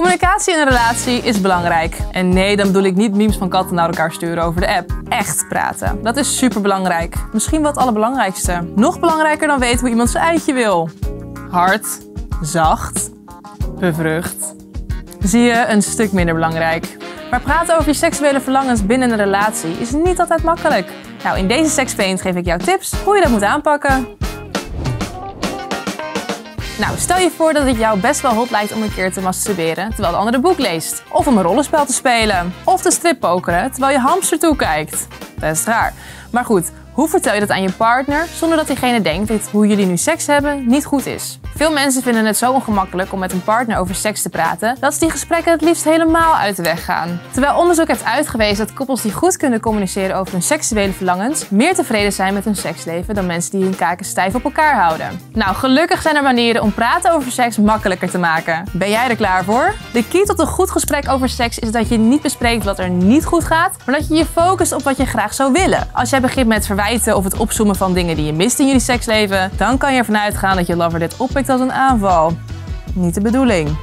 Communicatie in een relatie is belangrijk. En nee, dan bedoel ik niet memes van katten naar elkaar sturen over de app. Echt praten. Dat is superbelangrijk. Misschien wel het allerbelangrijkste. Nog belangrijker dan weten hoe iemand zijn eitje wil. Hard, zacht, bevrucht. Zie je, een stuk minder belangrijk. Maar praten over je seksuele verlangens binnen een relatie is niet altijd makkelijk. Nou, in deze Sexplained geef ik jou tips hoe je dat moet aanpakken. Nou, stel je voor dat het jou best wel hot lijkt om een keer te masturberen terwijl de ander een boek leest. Of om een rollenspel te spelen. Of te strippokeren terwijl je hamster toekijkt. Best raar. Maar goed, hoe vertel je dat aan je partner zonder dat diegene denkt dat hoe jullie nu seks hebben niet goed is? Veel mensen vinden het zo ongemakkelijk om met een partner over seks te praten dat ze die gesprekken het liefst helemaal uit de weg gaan. Terwijl onderzoek heeft uitgewezen dat koppels die goed kunnen communiceren over hun seksuele verlangens meer tevreden zijn met hun seksleven dan mensen die hun kaken stijf op elkaar houden. Nou, gelukkig zijn er manieren om praten over seks makkelijker te maken. Ben jij er klaar voor? De key tot een goed gesprek over seks is dat je niet bespreekt wat er niet goed gaat, maar dat je je focust op wat je graag zou willen. Als jij begint met verwijten of het opzoomen van dingen die je mist in jullie seksleven, dan kan je ervan uitgaan dat je lover dit oppikt als een aanval. Niet de bedoeling.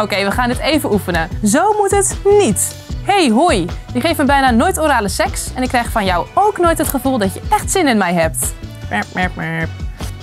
Oké, we gaan dit even oefenen. Zo moet het niet. Hey, hoi. Je geeft me bijna nooit orale seks en ik krijg van jou ook nooit het gevoel dat je echt zin in mij hebt.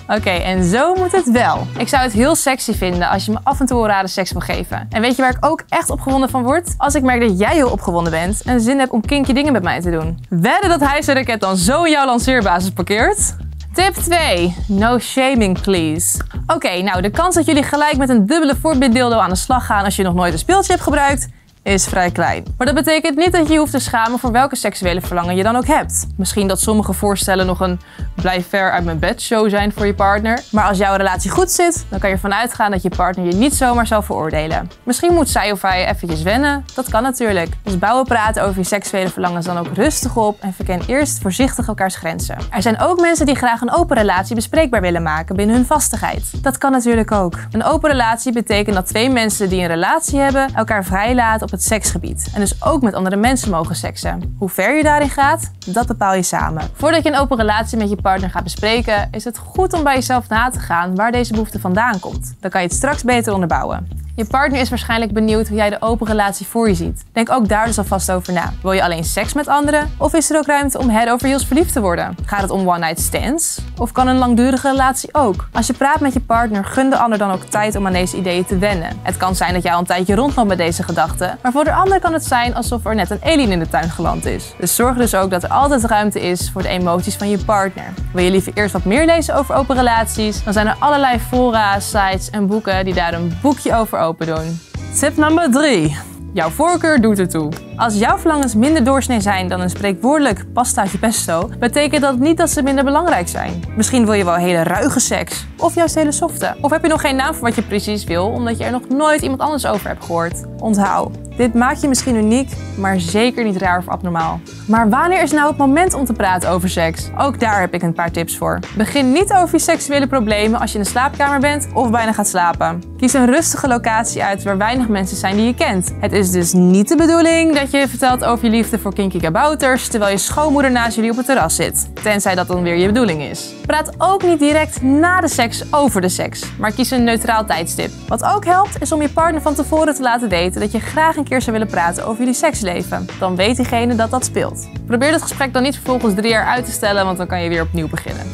Oké, en zo moet het wel. Ik zou het heel sexy vinden als je me af en toe orale seks wil geven. En weet je waar ik ook echt opgewonden van word? Als ik merk dat jij heel opgewonden bent en zin hebt om kinky dingen met mij te doen. Wedden dat hij zijn raket dan zo in jouw lanceerbasis parkeert? Tip 2. No shaming, please. Oké, nou, de kans dat jullie gelijk met een dubbele voorbeelddildo aan de slag gaan als je nog nooit een speeltje hebt gebruikt, is vrij klein. Maar dat betekent niet dat je hoeft te schamen voor welke seksuele verlangen je dan ook hebt. Misschien dat sommige voorstellen nog een blijf ver uit mijn bed show zijn voor je partner. Maar als jouw relatie goed zit, dan kan je ervan uitgaan dat je partner je niet zomaar zal veroordelen. Misschien moet zij of hij eventjes wennen. Dat kan natuurlijk. Dus bouwen praten over je seksuele verlangens dan ook rustig op en verken eerst voorzichtig elkaars grenzen. Er zijn ook mensen die graag een open relatie bespreekbaar willen maken binnen hun vastigheid. Dat kan natuurlijk ook. Een open relatie betekent dat twee mensen die een relatie hebben elkaar vrij laten op het seksgebied. En dus ook met andere mensen mogen seksen. Hoe ver je daarin gaat, dat bepaal je samen. Voordat je een open relatie met je partner gaat bespreken, is het goed om bij jezelf na te gaan waar deze behoefte vandaan komt. Dan kan je het straks beter onderbouwen. Je partner is waarschijnlijk benieuwd hoe jij de open relatie voor je ziet. Denk ook daar dus alvast over na. Wil je alleen seks met anderen? Of is er ook ruimte om head over heels verliefd te worden? Gaat het om one-night stands? Of kan een langdurige relatie ook? Als je praat met je partner, gun de ander dan ook tijd om aan deze ideeën te wennen. Het kan zijn dat jij al een tijdje rondloopt met deze gedachten, maar voor de ander kan het zijn alsof er net een alien in de tuin geland is. Dus zorg dus ook dat er altijd ruimte is voor de emoties van je partner. Wil je liever eerst wat meer lezen over open relaties? Dan zijn er allerlei fora, sites en boeken die daar een boekje over openen. Doen. Tip nummer 3. Jouw voorkeur doet ertoe. Als jouw verlangens minder doorsnee zijn dan een spreekwoordelijk pastaatje pesto, betekent dat niet dat ze minder belangrijk zijn. Misschien wil je wel hele ruige seks, of juist hele softe. Of heb je nog geen naam voor wat je precies wil, omdat je er nog nooit iemand anders over hebt gehoord. Onthoud, dit maakt je misschien uniek, maar zeker niet raar of abnormaal. Maar wanneer is nou het moment om te praten over seks? Ook daar heb ik een paar tips voor. Begin niet over je seksuele problemen als je in de slaapkamer bent of bijna gaat slapen. Kies een rustige locatie uit waar weinig mensen zijn die je kent. Het is dus niet de bedoeling dat je vertelt over je liefde voor kinky kabouters terwijl je schoonmoeder naast jullie op het terras zit. Tenzij dat dan weer je bedoeling is. Praat ook niet direct na de seks over de seks, maar kies een neutraal tijdstip. Wat ook helpt is om je partner van tevoren te laten weten dat je graag een keer zou willen praten over jullie seksleven. Dan weet diegene dat dat speelt. Probeer het gesprek dan niet vervolgens 3 jaar uit te stellen, want dan kan je weer opnieuw beginnen.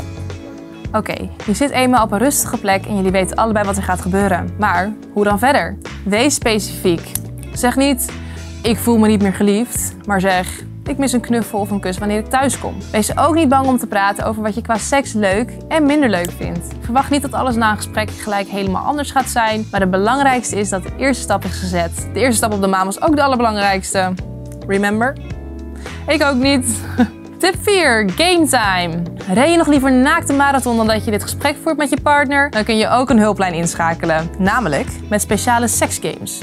Oké, je zit eenmaal op een rustige plek en jullie weten allebei wat er gaat gebeuren. Maar hoe dan verder? Wees specifiek. Zeg niet, ik voel me niet meer geliefd, maar zeg, ik mis een knuffel of een kus wanneer ik thuis kom. Wees ook niet bang om te praten over wat je qua seks leuk en minder leuk vindt. Verwacht niet dat alles na een gesprek gelijk helemaal anders gaat zijn, maar de belangrijkste is dat de eerste stap is gezet. De eerste stap op de maan was ook de allerbelangrijkste. Remember? Ik ook niet. Tip 4. Game time. Ren je nog liever naakt een marathon dan dat je dit gesprek voert met je partner? Dan kun je ook een hulplijn inschakelen. Namelijk met speciale seksgames.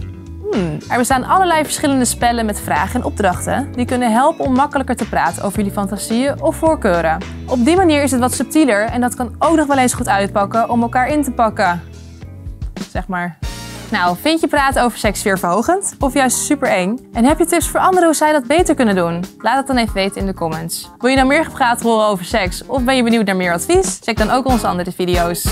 Er bestaan allerlei verschillende spellen met vragen en opdrachten die kunnen helpen om makkelijker te praten over jullie fantasieën of voorkeuren. Op die manier is het wat subtieler en dat kan ook nog wel eens goed uitpakken om elkaar in te pakken. Zeg maar. Nou, vind je praten over seks sfeerverhogend of juist super eng? En heb je tips voor anderen hoe zij dat beter kunnen doen? Laat het dan even weten in de comments. Wil je nou meer gepraat horen over seks of ben je benieuwd naar meer advies? Check dan ook onze andere video's.